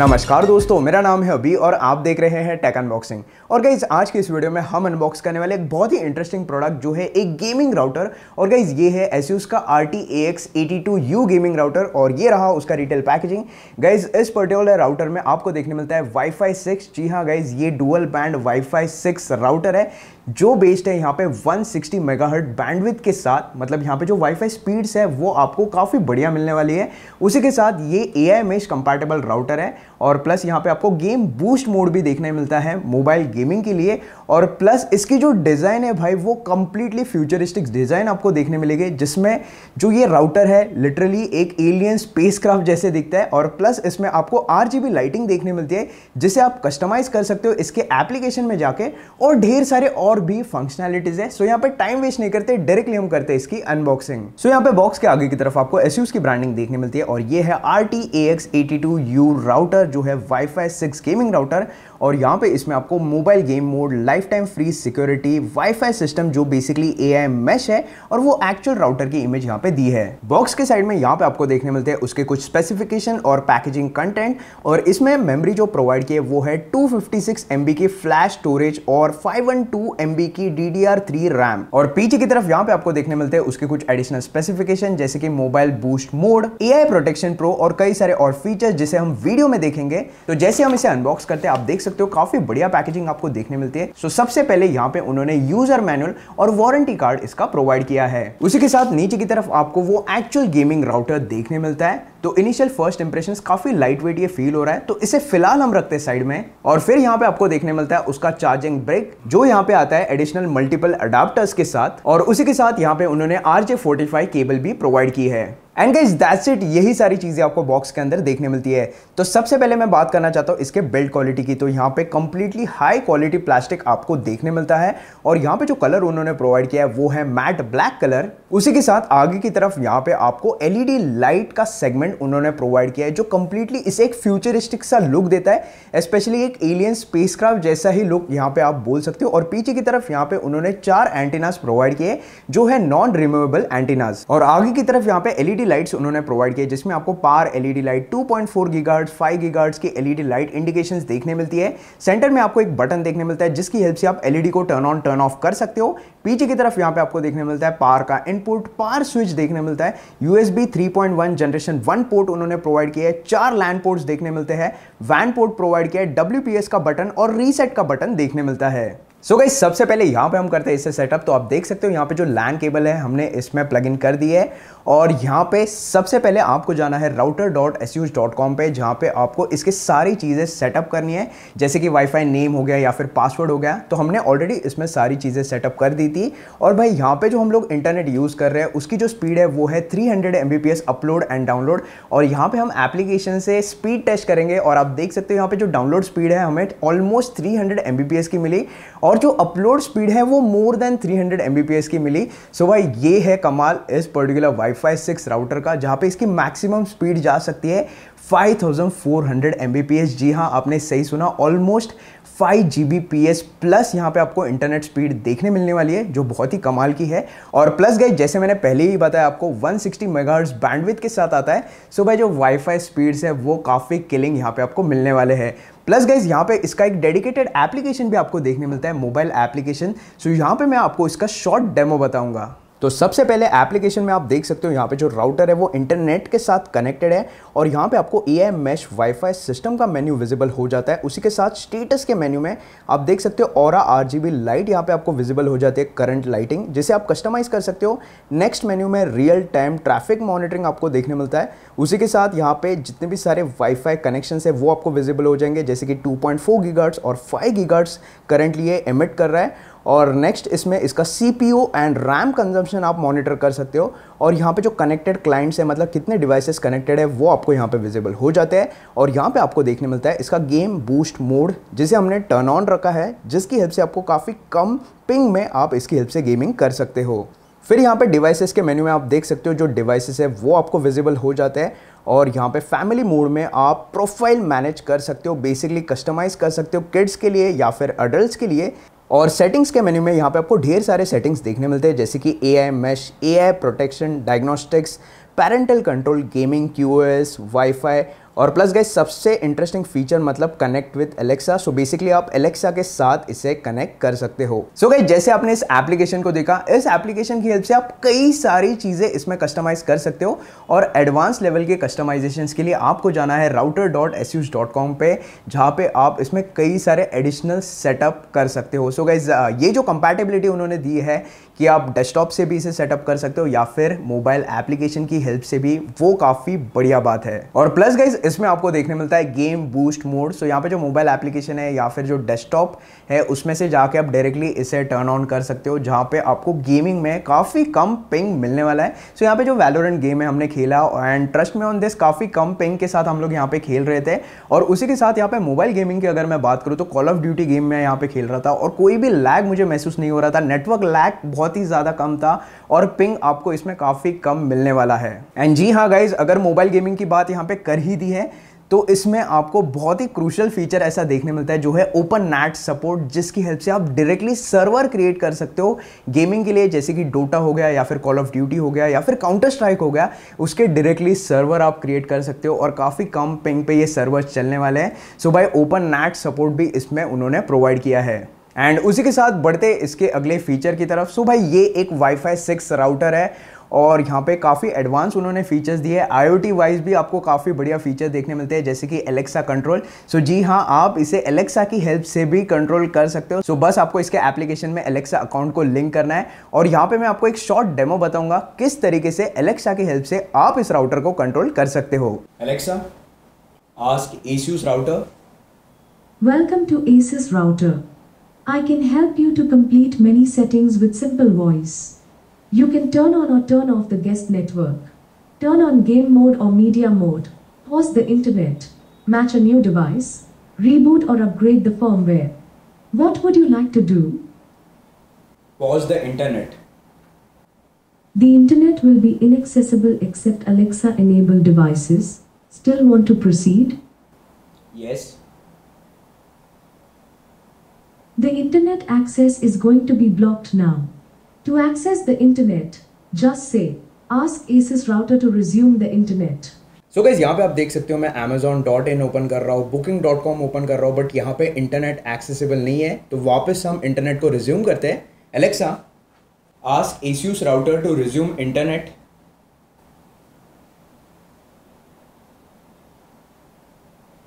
नमस्कार दोस्तों, मेरा नाम है अभी और आप देख रहे हैं टेक अनबॉक्सिंग। और गाइज आज के इस वीडियो में हम अनबॉक्स करने वाले एक बहुत ही इंटरेस्टिंग प्रोडक्ट जो है एक गेमिंग राउटर। और गाइज ये है ASUS का RT-AX82U गेमिंग राउटर और ये रहा उसका रिटेल पैकेजिंग। गाइज इस पर्टिकुलर राउटर में आपको देखने मिलता है Wi-Fi 6। जी हाँ गाइज, ये डुअल बैंड Wi-Fi 6 राउटर है जो बेस्ड है यहाँ पे 160 मेगाहर्ट्ज बैंडविड्थ के साथ। मतलब यहाँ पे जो वाईफाई स्पीड्स है वो आपको काफ़ी बढ़िया मिलने वाली है। उसी के साथ ये AI मेश कंपैटिबल राउटर है और प्लस यहाँ पे आपको गेम बूस्ट मोड भी देखने मिलता है मोबाइल गेमिंग के लिए। और प्लस इसकी जो डिज़ाइन है भाई वो कम्प्लीटली फ्यूचरिस्टिक डिज़ाइन आपको देखने मिलेगी, जिसमें जो ये राउटर है लिटरली एक एलियन स्पेसक्राफ्ट जैसे दिखता है। और प्लस इसमें आपको RGB लाइटिंग देखने मिलती है जिसे आप कस्टमाइज़ कर सकते हो इसके एप्लीकेशन में जाके, और ढेर सारे और भी फंक्शनैलिटीज़ है। सो यहाँ पे टाइम वेस्ट नहीं करते, डायरेक्टली हम करते हैं इसकी अनबॉक्सिंग। सो यहाँ पे बॉक्स के आगे की तरफ आपको ASUS की ब्रांडिंग देखने मिलती है और ये है RT-AX82U राउटर जो है Wi-Fi 6 गेमिंग राउटर। और यहाँ पे इसमें आपको mobile game mode, life time free security, wifi system जो बेसिकली AI मैश है, और वो एक्चुअल राउटर की इमेज यहाँ पे दी है। बॉक्स के साइड में यहाँ पे आपको देखने मिलते हैं उसके कुछ स्पेसिफिकेशन और पैकेजिंग कंटेंट। और इसमें मेमोरी जो प्रोवाइड की है वो है 256 MB की फ्लैश स्टोरेज और 512 MB की DDR3 रैम। और पीछे की तरफ यहाँ पे आपको देखने मिलते हैं उसके कुछ एडिशनल स्पेसिफिकेशन जैसे कि mobile boost mode, AiProtection Pro और कई सारे और फीचर्स जिसे हम वीडियो में देखेंगे। तो जैसे हम इसे अनबॉक्स करते हैं आप देख सकते हो काफी बढ़िया पैकेजिंग आपको देखने मिलती है। सो सबसे पहले यहाँ पे उन्होंने यूजर मैनुअल और वारंटी कार्ड इसका प्रोवाइड किया है। उसी के साथ नीचे की तरफ आपको वो एक्चुअल गेमिंग राउटर देखने मिलता है। तो इनिशियल फर्स्ट इंप्रेशंस काफी लाइट वेट ये फील हो रहा है, तो इसे फिलहाल हम रखते हैं साइड में। और फिर यहाँ पे आपको देखने मिलता है उसका चार्जिंग ब्रेक जो यहाँ पे आता है एडिशनल मल्टीपल अडाप्टर्स के साथ। और उसी के साथ यहाँ पे उन्होंने RJ45 केबल भी प्रोवाइड की है। एंड गाइस दैट्स इट, यही सारी चीज़ें आपको बॉक्स के अंदर देखने मिलती है। तो सबसे पहले मैं बात करना चाहता हूँ इसके बिल्ड क्वालिटी की। तो यहाँ पे कम्प्लीटली हाई क्वालिटी प्लास्टिक आपको देखने मिलता है और यहाँ पे जो कलर उन्होंने प्रोवाइड किया है वो है मैट ब्लैक कलर। उसी के साथ आगे की तरफ यहाँ पे आपको LED लाइट का सेगमेंट उन्होंने प्रोवाइड किया है जो कम्प्लीटली इसे एक फ्यूचरिस्टिक सा लुक देता है, स्पेशली एक एलियन स्पेसक्राफ्ट जैसा ही लुक यहाँ पे आप बोल सकते हो। और पीछे की तरफ यहाँ पे उन्होंने 4 एंटीनाज प्रोवाइड किए जो है नॉन रिमूवेबल एंटीनाज। और आगे की तरफ यहाँ पे LED लाइट्स उन्होंने प्रोवाइड किए जिसमें आपको पार LED लाइट, 2.4 गीगाहर्ट्ज, 5 गीगाहर्ट्ज की LED लाइट इंडिकेशंस देखने मिलती है। सेंटर में आपको एक बटन देखने मिलता है जिसकी हेल्प से आप LED को टर्न ऑन टर्न ऑफ कर सकते हो। पीछे की तरफ यहाँ पे आपको देखने मिलता है पार का इनपुट, पार स्विच देखने मिलता है, USB 3.1 जनरेशन 1 पोर्ट उन्होंने प्रोवाइड किया है, 4 LAN पोर्ट्स देखने मिलते हैं, WAN पोर्ट प्रोवाइड किया है, WPS का बटन और रीसेट का बटन देखने मिलता है। सो गाइस सबसे पहले यहाँ पे हम करते हैं इससे सेटअप। तो आप देख सकते हो यहाँ पे जो LAN केबल है हमने इसमें प्लग इन कर दी है। और यहाँ पे सबसे पहले आपको जाना है router.asus.com पे, जहाँ पे आपको इसके सारी चीज़ें सेटअप करनी है जैसे कि वाईफाई नेम हो गया या फिर पासवर्ड हो गया। तो हमने ऑलरेडी इसमें सारी चीज़ें सेटअप कर दी थी। और भाई यहाँ पे जो हम लोग इंटरनेट यूज़ कर रहे हैं उसकी जो स्पीड है वो है 300 MBps अपलोड एंड डाउनलोड। और यहाँ पर हम एप्लीकेशन से स्पीड टेस्ट करेंगे और आप देख सकते हो यहाँ पर जो डाउनलोड स्पीड है हमें ऑलमोस्ट 300 MBps की मिली और जो अपलोड स्पीड है वो मोर देन 300 MBps की मिली। सो भाई ये है कमाल इस पर्टिकुलर Wi-Fi 6 राउटर का, जहाँ पे इसकी मैक्सिमम स्पीड जा सकती है 5400 MBps। जी हाँ, आपने सही सुना, ऑलमोस्ट 5 Gbps प्लस यहाँ पे आपको इंटरनेट स्पीड देखने मिलने वाली है जो बहुत ही कमाल की है। और प्लस गाइस जैसे मैंने पहले ही बताया आपको 160 मेगाहर्ट्ज बैंडविड्थ के साथ आता है। सो भाई जो वाईफाई स्पीड्स है वो काफ़ी किलिंग यहाँ पे आपको मिलने वाले हैं। प्लस गाइस यहाँ पे इसका एक डेडिकेटेड एप्लीकेशन भी आपको देखने मिलता है, मोबाइल एप्लीकेशन। सो यहाँ पे मैं आपको इसका शॉर्ट डेमो बताऊँगा। तो सबसे पहले एप्लीकेशन में आप देख सकते हो यहाँ पे जो राउटर है वो इंटरनेट के साथ कनेक्टेड है और यहाँ पे आपको AI मेश वाईफाई सिस्टम का मेन्यू विजिबल हो जाता है। उसी के साथ स्टेटस के मेन्यू में आप देख सकते हो Aura RGB लाइट यहाँ पे आपको विजिबल हो जाती है, करंट लाइटिंग जिसे आप कस्टमाइज़ कर सकते हो। नेक्स्ट मेन्यू में रियल टाइम ट्रैफिक मॉनिटरिंग आपको देखने मिलता है। उसी के साथ यहाँ पर जितने भी सारे वाईफाई कनेक्शन है वो आपको विजिबल हो जाएंगे जैसे कि 2.4 गीगाहर्ट्ज और 5 गीगाहर्ट्ज करंटली ये एमिट कर रहा है। और नेक्स्ट इसमें इसका CPU एंड RAM कंजम्पशन आप मॉनिटर कर सकते हो। और यहाँ पे जो कनेक्टेड क्लाइंट्स है मतलब कितने डिवाइसेस कनेक्टेड है वो आपको यहाँ पे विजिबल हो जाते हैं। और यहाँ पे आपको देखने मिलता है इसका गेम बूस्ट मोड जिसे हमने टर्न ऑन रखा है, जिसकी हेल्प से आपको काफ़ी कम पिंग में आप इसकी हेल्प से गेमिंग कर सकते हो। फिर यहाँ पे डिवाइसेस के मेन्यू में आप देख सकते हो जो डिवाइसेस है वो आपको विजिबल हो जाते हैं। और यहाँ पे फैमिली मोड में आप प्रोफाइल मैनेज कर सकते हो, बेसिकली कस्टमाइज़ कर सकते हो किड्स के लिए या फिर अडल्ट के लिए। और सेटिंग्स के मेन्यू में यहाँ पे आपको ढेर सारे सेटिंग्स देखने मिलते हैं जैसे कि AI mesh, AI protection, diagnostics, parental control, gaming, QoS, wifi और प्लस गाइस सबसे इंटरेस्टिंग फीचर मतलब connect with Alexa. So basically आप एलेक्सा के साथ इसे कनेक्ट कर सकते हो। सो गाइस जैसे आपने इस एप्लीकेशन को देखा, इस एप्लीकेशन की हेल्प से आप कई सारी चीजें इसमें कस्टमाइज कर सकते हो और एडवांस लेवल के कस्टमाइजेशंस के लिए आपको जाना है router.asus.com पे, जहाँ पे आप इसमें कई सारे एडिशनल सेटअप कर सकते हो। सो गाइस ये जो कंपैटिबिलिटी उन्होंने दी है कि आप डेस्कटॉप से भी इसे सेटअप कर सकते हो या फिर मोबाइल एप्लीकेशन की हेल्प से भी, वो काफी बढ़िया बात है। और प्लस गाइस इसमें आपको देखने मिलता है गेम बूस्ट मोड। सो यहाँ पे जो मोबाइल एप्लीकेशन है या फिर जो डेस्कटॉप है उसमें से जाके आप डायरेक्टली इसे टर्न ऑन कर सकते हो, जहाँ पे आपको गेमिंग में काफी कम पिंग मिलने वाला है। सो यहाँ पे जो वैलोरेंट गेम है हमने खेला and trust me on this काफी कम पिंग के साथ हम लोग यहाँ पे खेल रहे थे। और उसी के साथ यहाँ पे मोबाइल गेमिंग की अगर मैं बात करूँ तो कॉल ऑफ ड्यूटी गेम में यहाँ पे खेल रहा था और कोई भी लैग मुझे महसूस नहीं हो रहा था। नेटवर्क लैग बहुत ही ज्यादा कम था और पिंग आपको इसमें काफी कम मिलने वाला है। एंड जी हाँ गाइज, अगर मोबाइल गेमिंग की बात यहाँ पे कर ही दी है तो इसमें आपको बहुत ही क्रूशियल फीचर ऐसा देखने मिलता है जो है ओपन नैट सपोर्ट, जिसकी हेल्प से आप डायरेक्टली सर्वर क्रिएट कर सकते हो गेमिंग के लिए, जैसे कि डोटा हो गया या फिर कॉल ऑफ ड्यूटी हो गया या फिर काउंटर स्ट्राइक हो गया, उसके डायरेक्टली सर्वर आप क्रिएट कर सकते हो और काफ़ी कम पिंग पे ये सर्वर चलने वाले हैं। सो भाई ओपन नैट सपोर्ट भी इसमें उन्होंने प्रोवाइड किया है। एंड उसी के साथ बढ़ते इसके अगले फीचर की तरफ। सो भाई ये एक वाईफाई 6 राउटर है और यहाँ पे काफ़ी एडवांस उन्होंने फीचर्स दिए हैं। IoT वाइज भी आपको काफ़ी बढ़िया फीचर देखने मिलते हैं, जैसे कि एलेक्सा कंट्रोल। सो जी हाँ, आप इसे एलेक्सा की हेल्प से भी कंट्रोल कर सकते हो। सो बस आपको इसके एप्लीकेशन में एलेक्सा अकाउंट को लिंक करना है और यहाँ पे मैं आपको एक शॉर्ट डेमो बताऊँगा किस तरीके से एलेक्सा की हेल्प से आप इस राउटर को कंट्रोल कर सकते हो। Alexa, ask ASUS router. Welcome to ASUS router. I can help you to complete many settings with simple voice. You can turn on or turn off the guest network. Turn on game mode or media mode. Pause the internet. Match a new device. Reboot or upgrade the firmware. What would you like to do? Pause the internet. The internet will be inaccessible except Alexa-enabled devices. Still want to proceed? Yes. The internet access is going to be blocked now. To access the internet, just say, ask ASUS router to resume the internet. So guys यहाँ पे आप देख सकते हो मैं Amazon.in open कर रहा हूँ, Booking.com ओपन कर रहा हूँ, बट यहाँ पे इंटरनेट एक्सेसिबल नहीं है। तो वापस हम इंटरनेट को रिज्यूम करते हैं। Alexa, ask ASUS router to resume internet.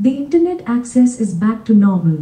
The internet access is back to normal.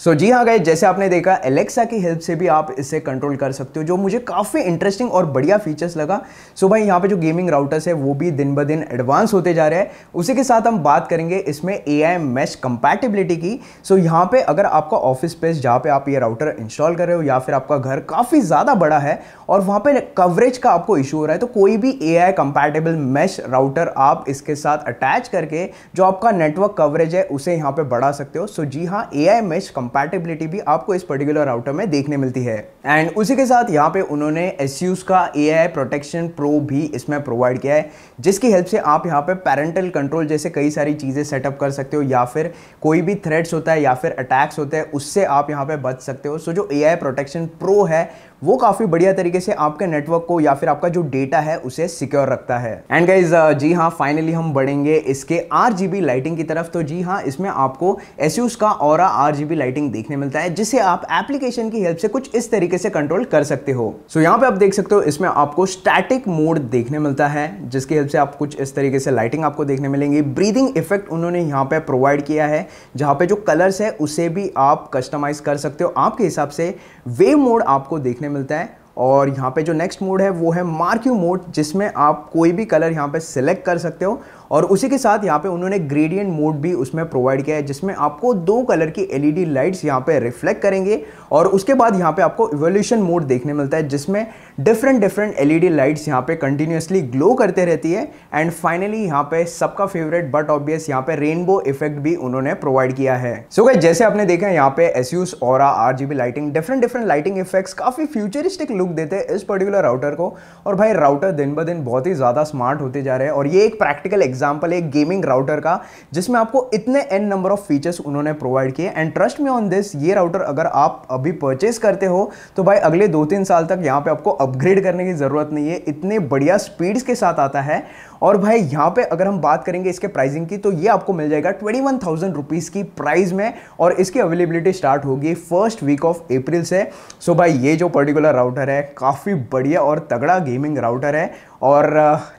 So जी हाँ गाइस, जैसे आपने देखा एलेक्सा की हेल्प से भी आप इसे कंट्रोल कर सकते हो, जो मुझे काफ़ी इंटरेस्टिंग और बढ़िया फीचर्स लगा। सो भाई यहाँ पे जो गेमिंग राउटर्स है वो भी दिन ब दिन एडवांस होते जा रहे हैं। उसी के साथ हम बात करेंगे इसमें AI Mesh कंपैटिबिलिटी की। सो यहाँ पे अगर आपका ऑफिस स्पेस जहाँ पे आप ये राउटर इंस्टॉल कर रहे हो या फिर आपका घर काफ़ी ज़्यादा बड़ा है और वहाँ पर कवरेज का आपको इशू हो रहा है, तो कोई भी AI कंपैटिबल मैश राउटर आप इसके साथ अटैच करके जो आपका नेटवर्क कवरेज है उसे यहाँ पर बढ़ा सकते हो। सो जी हाँ, AI Mesh कंपैटिबिलिटी भी आपको इस पर्टिकुलर राउटर में देखने मिलती है। एंड उसी के साथ यहाँ पे उन्होंने ASUS का AI प्रोटेक्शन प्रो भी इसमें प्रोवाइड किया है, जिसकी हेल्प से आप यहाँ पे पैरेंटल कंट्रोल जैसे कई सारी चीज़ें सेटअप कर सकते हो या फिर कोई भी थ्रेट्स होता है या फिर अटैक्स होते हैं उससे आप यहाँ पे बच सकते हो। सो जो AI प्रोटेक्शन प्रो है वो काफ़ी बढ़िया तरीके से आपके नेटवर्क को या फिर आपका जो डेटा है उसे सिक्योर रखता है। एंड गाइज जी हाँ, फाइनली हम बढ़ेंगे इसके RGB लाइटिंग की तरफ। तो जी हाँ, इसमें आपको ASUS का Aura RGB लाइटिंग देखने मिलता है, जिसे आप एप्लीकेशन की हेल्प से कुछ इस तरीके से कंट्रोल कर सकते हो। सो यहाँ पे आप देख सकते हो इसमें आपको स्टैटिक मोड देखने मिलता है, जिसकी हेल्प से आप कुछ इस तरीके से लाइटिंग आपको देखने मिलेंगी। ब्रीदिंग इफेक्ट उन्होंने यहाँ पे प्रोवाइड किया है, जहाँ पे जो कलर्स है उसे भी आप कस्टमाइज कर सकते हो आपके हिसाब से। वेव मोड आपको देखने मिलता है और यहाँ पे जो नेक्स्ट मोड है वो है मार्क्यू मोड, जिसमें आप कोई भी कलर यहाँ पे सिलेक्ट कर सकते हो। और उसी के साथ यहाँ पे उन्होंने ग्रेडियंट मोड भी उसमें प्रोवाइड किया है, जिसमें आपको दो कलर की LED लाइट्स यहाँ पे रिफ्लेक्ट करेंगे। और उसके बाद यहाँ पे आपको इवोल्यूशन मोड देखने मिलता है, जिसमें डिफरेंट LED लाइट्स यहाँ पे कंटिन्यूसली ग्लो करते रहती है। एंड फाइनली यहाँ पे सबका फेवरेट बट ऑब्वियस यहाँ पे रेनबो इफेक्ट भी उन्होंने प्रोवाइड किया है। सो गाइस जैसे आपने देखा यहाँ पे ASUS Aura RGB lighting, different lighting effects काफ़ी फ्यूचरिस्टिक लुक देते हैं इस पर्टिकुलर राउटर को। और भाई राउटर दिन ब दिन बहुत ही ज़्यादा स्मार्ट होते जा रहे हैं और ये एक प्रैक्टिकल एग्जाम्पल एक गेमिंग राउटर का, जिसमें आपको इतने n नंबर ऑफ फीचर्स उन्होंने प्रोवाइड किए। And trust me on this, ये राउटर अगर आप अभी परचेस करते हो तो भाई अगले 2-3 साल तक यहाँ पे आपको अपग्रेड करने की ज़रूरत नहीं है, इतने बढ़िया स्पीड्स के साथ आता है। और भाई यहाँ पे अगर हम बात करेंगे इसके प्राइसिंग की तो ये आपको मिल जाएगा 21,000 रुपीज़ की प्राइस में और इसकी अवेलेबिलिटी स्टार्ट होगी फर्स्ट वीक ऑफ अप्रैल से। सो भाई ये जो पर्टिकुलर राउटर है काफ़ी बढ़िया और तगड़ा गेमिंग राउटर है और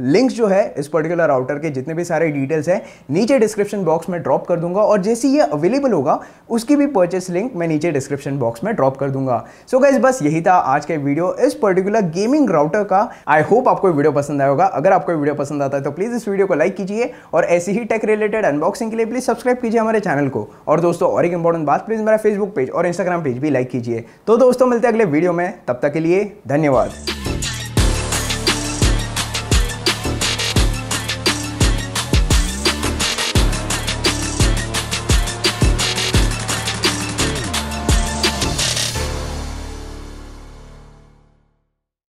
लिंक्स जो है इस पर्टिकुलर राउटर के जितने भी सारे डिटेल्स हैं नीचे डिस्क्रिप्शन बॉक्स में ड्रॉप कर दूंगा और जैसे ये अवेलेबल होगा उसकी भी परचेस लिंक मैं नीचे डिस्क्रिप्शन बॉक्स में ड्रॉप कर दूंगा। सो गाइस बस यही था आज का वीडियो इस पर्टिकुलर गेमिंग राउटर का। आई होप आपको वीडियो पसंद आया होगा। अगर आपको वीडियो पसंद आता है तो प्लीज़ इस वीडियो को लाइक कीजिए और ऐसी ही टेक रिलेटेड अनबॉक्सिंग के लिए प्लीज़ सब्सक्राइब कीजिए हमारे चैनल को। और दोस्तों और एक इंपॉर्टेंट बात, प्लीज़ मेरा फेसबुक पेज और इंस्टाग्राम पेज भी लाइक कीजिए। तो दोस्तों मिलते हैं अगले वीडियो में, तब तक के लिए धन्यवाद।